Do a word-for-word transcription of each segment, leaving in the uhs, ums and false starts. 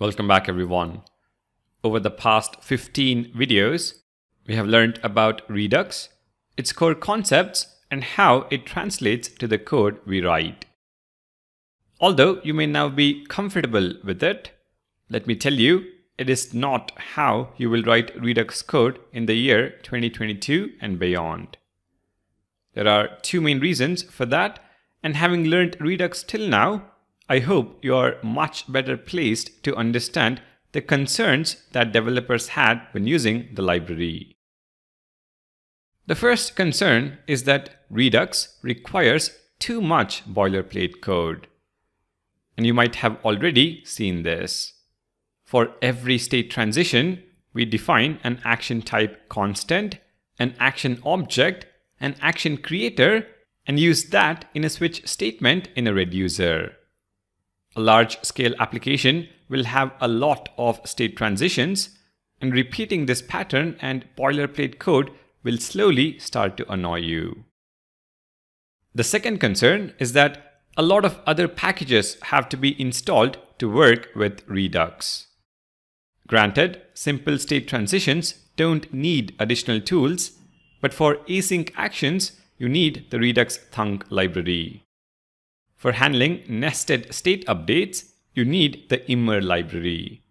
Welcome back everyone. Over the past fifteen videos, we have learned about Redux, its core concepts, and how it translates to the code we write. Although you may now be comfortable with it, let me tell you, it is not how you will write Redux code in the year twenty twenty-two and beyond. There are two main reasons for that, and having learned Redux till now, I hope you are much better placed to understand the concerns that developers had when using the library. The first concern is that Redux requires too much boilerplate code. And you might have already seen this. For every state transition, we define an action type constant, an action object, an action creator, and use that in a switch statement in a reducer. A large-scale application will have a lot of state transitions, and repeating this pattern and boilerplate code will slowly start to annoy you. The second concern is that a lot of other packages have to be installed to work with Redux. Granted, simple state transitions don't need additional tools, but for async actions, you need the Redux Thunk library. For handling nested state updates, you need the Immer library.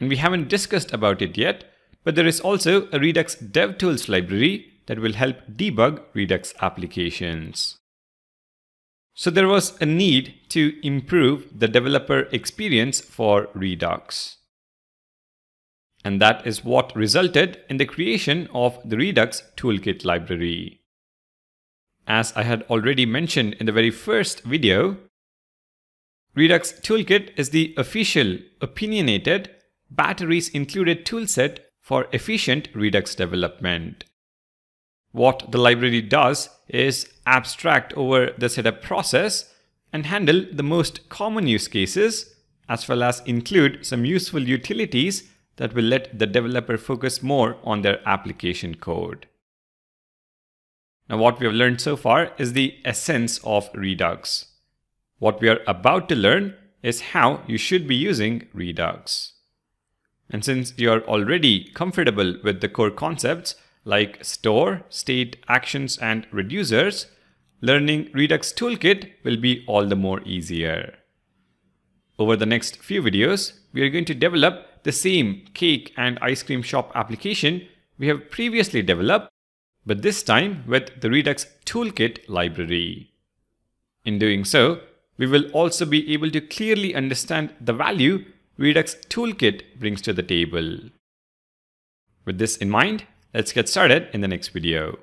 And we haven't discussed about it yet, but there is also a Redux DevTools library that will help debug Redux applications. So there was a need to improve the developer experience for Redux. And that is what resulted in the creation of the Redux Toolkit library. As I had already mentioned in the very first video, Redux Toolkit is the official, opinionated, batteries-included toolset for efficient Redux development. What the library does is abstract over the setup process and handle the most common use cases, as well as include some useful utilities that will let the developer focus more on their application code. Now, what we have learned so far is the essence of Redux. What we are about to learn is how you should be using Redux. And since you are already comfortable with the core concepts like store, state, actions, and reducers, learning Redux Toolkit will be all the more easier. Over the next few videos, we are going to develop the same cake and ice cream shop application we have previously developed, but this time with the Redux Toolkit library. In doing so, we will also be able to clearly understand the value Redux Toolkit brings to the table. With this in mind, let's get started in the next video.